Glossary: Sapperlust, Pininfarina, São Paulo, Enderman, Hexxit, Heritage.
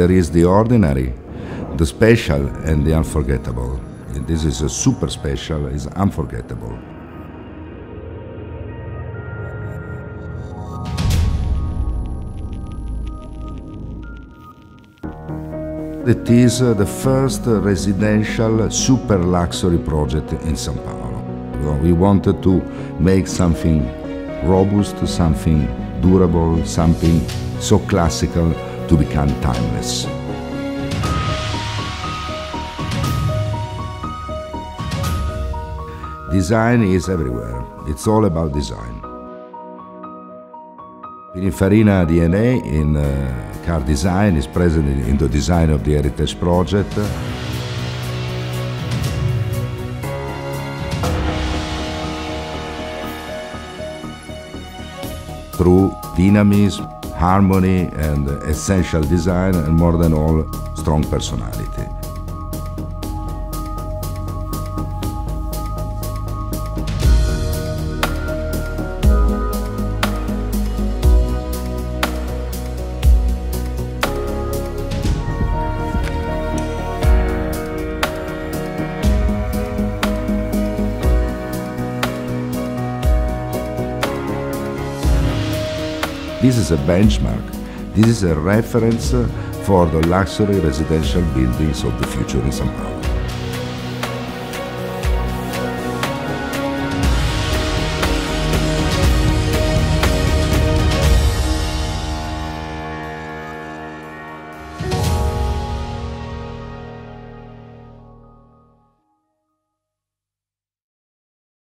there is the ordinary, the special and the unforgettable. And this is a super special, is unforgettable. It is the first residential super luxury project in São Paulo. We wanted to make something robust, something durable, something so classical to become timeless. Design is everywhere. It's all about design. Pininfarina DNA in car design is present in the design of the Heritage project. Through dynamism, harmony and essential design, and more than all, strong personality. This is a benchmark, this is a reference for the luxury residential buildings of the future in São Paulo.